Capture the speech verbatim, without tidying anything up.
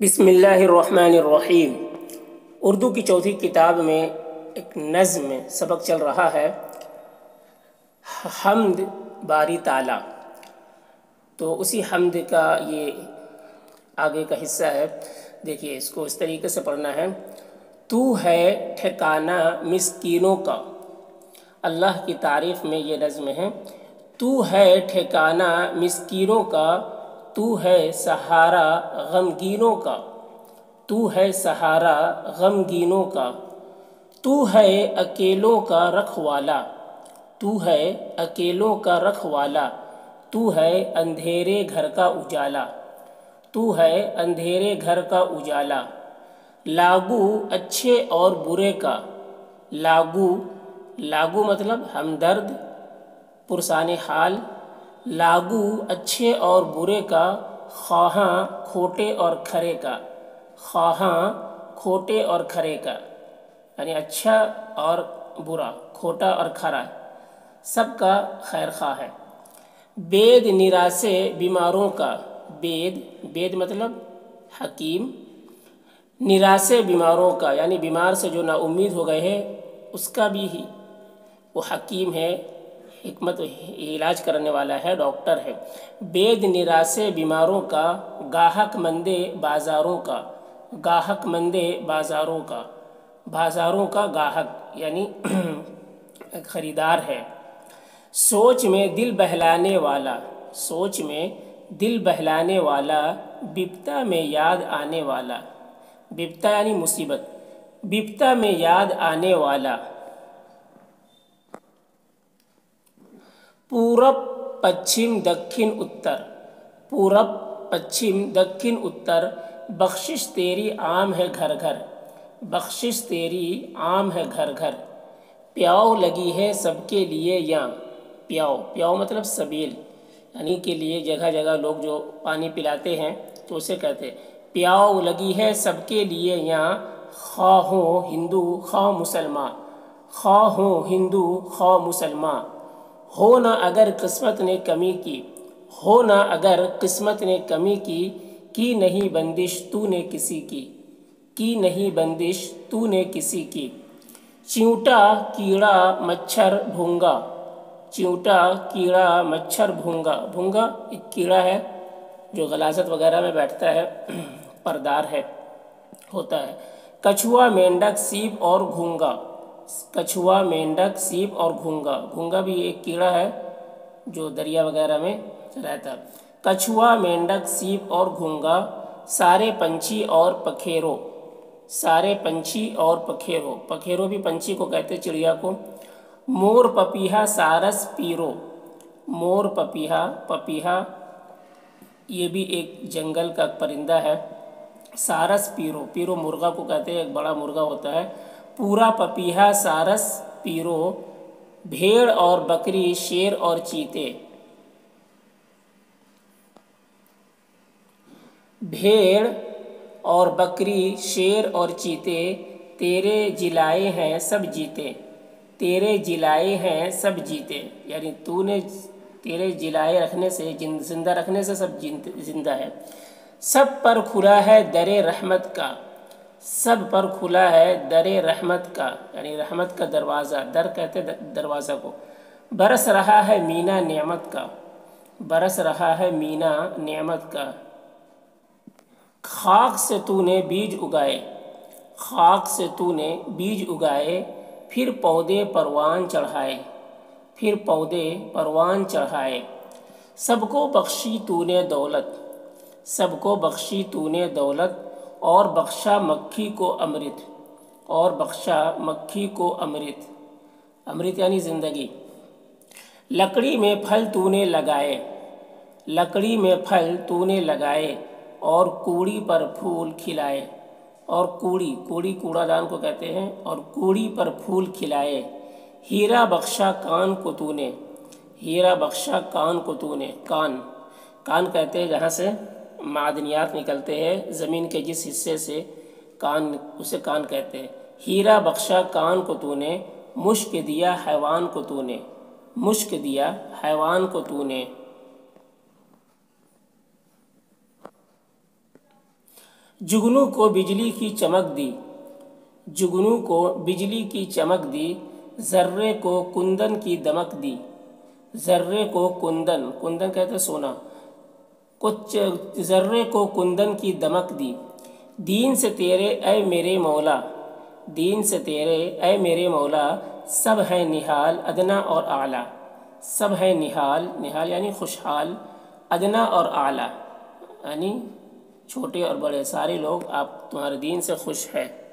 बिस्मिल्लाहिर्रहमानिर्रहीम। उर्दू की चौथी किताब में एक नज़्म में सबक चल रहा है हम्द बारी ताला, तो उसी हम्द का ये आगे का हिस्सा है। देखिए इसको इस तरीके से पढ़ना है। तू है ठिकाना मिस्कीनों का, अल्लाह की तारीफ़ में ये नज़्म है। तू है ठिकाना मिस्कीनों का, तू है सहारा गमगीनों का, तू है सहारा गमगीनों का। तू है अकेलों का रखवाला, तू है अकेलों का रखवाला, तू है अंधेरे घर का उजाला, तू है अंधेरे घर का उजाला। लागू अच्छे और बुरे का, लागू लागू मतलब हमदर्द पुरसाने हाल, लागू अच्छे और बुरे का। ख्वाहां खोटे और खरे का, ख्वाहां खोटे और खरे का, यानी अच्छा और बुरा, खोटा और खरा, सबका खैर ख्वाह है। बेद निरासे बीमारों का, बेद बेद मतलब हकीम, निरासे बीमारों का यानी बीमार से जो नाउम्मीद हो गए हैं उसका भी ही वो हकीम है, हिकमत इलाज करने वाला है, डॉक्टर है। बेद निरासे बीमारों का। गाहक मंदे बाज़ारों का, गाहक मंदे बाज़ारों का, बाज़ारों का गाहक यानी ख़रीदार है। सोच में दिल बहलाने वाला, सोच में दिल बहलाने वाला। विपदा में याद आने वाला, विपदा यानी मुसीबत, विपदा में याद आने वाला। पूरब पश्चिम दक्षिण उत्तर, पूरब पश्चिम दक्षिण उत्तर। बख्शिश तेरी आम है घर घर, बख्शिश तेरी आम है घर घर। प्याव लगी है सबके लिए यहाँ, प्याव प्याव मतलब सबील, यानी के लिए जगह जगह लोग जो पानी पिलाते हैं तो उसे कहते हैं प्याव लगी है सबके लिए यहाँ। खा हो हिंदू खा मुसलमान, खा हो हिंदू खा मुसलमान। हो ना अगर किस्मत ने कमी की, हो ना अगर किस्मत ने कमी की। की नहीं बंदिश तूने किसी की, की नहीं बंदिश तूने किसी की। चिंटा कीड़ा मच्छर भूंगा, चिंटा कीड़ा मच्छर भूंगा। भूंगा एक कीड़ा है जो गलाजत वगैरह में बैठता है, परदार है होता है। कछुआ मेंढक सीप और घूंगा, कछुआ मेंढक सीप और घूंगा। घूंगा भी एक कीड़ा है जो दरिया वगैरह में रहता है। कछुआ मेंढक सीप और घूंगा। सारे पंछी और पखेरो, सारे पंछी और पखेरो, पखेरो भी पंछी को कहते हैं, चिड़िया को। मोर पपीहा सारस पीरो, मोर पपीहा, पपीहा ये भी एक जंगल का परिंदा है। सारस पीरो, पीरो मुर्गा को कहते हैं, एक बड़ा मुर्गा होता है। पूरा पपीहा सारस पीरो। भेड़ और बकरी शेर और चीते, भेड़ और बकरी शेर और चीते। तेरे जिलाए हैं सब जीते, तेरे जिलाए हैं सब जीते, यानी तूने तेरे जिलाए रखने से, जिंदा रखने से सब जिंदा है। सब पर खुला है दरे रहमत का, सब पर खुला है दरे रहमत का, यानी रहमत का दरवाज़ा, दर कहते दरवाज़ा को। बरस रहा है मीना नेमत का, बरस रहा है मीना नेमत का। खाक से तूने बीज उगाए, खाक से तूने बीज उगाए। फिर पौधे परवान चढ़ाए, फिर पौधे परवान चढ़ाए। सबको बख्शी तूने दौलत, सबको बख्शी तूने दौलत। और बख्शा मक्खी को अमृत, और बख्शा मक्खी को अमृत, अमृत यानी ज़िंदगी। लकड़ी में फल तूने लगाए, लकड़ी में फल तूने लगाए। और कूड़ी पर फूल खिलाए, और कूड़ी कूड़ी कूड़ादान को कहते हैं, और कूड़ी पर फूल खिलाए। हीरा बख्शा कान को तूने, हीरा बख्शा कान को तूने। कान कान कहते हैं जहाँ से मादनियात निकलते हैं, ज़मीन के जिस हिस्से से कान, उसे कान कहते हैं। हीरा बख्शा कान को तूने। मुश्क दिया हैवान को तूने, मुश्क दिया हैवान को तूने। जुगनू को बिजली की चमक दी, जुगनू को बिजली की चमक दी, जर्रे को कुंदन की दमक दी, जर्रे को कुंदन, कुंदन कहते सोना, कुछ जर्रे को कुंदन की दमक दी। दीन से तेरे ऐ मेरे मौला, दीन से तेरे ऐ मेरे मौला, सब है निहाल अदना और आला, सब है निहाल, निहाल यानी खुशहाल, अदना और आला यानी छोटे और बड़े सारे लोग आप तुम्हारे दीन से खुश हैं।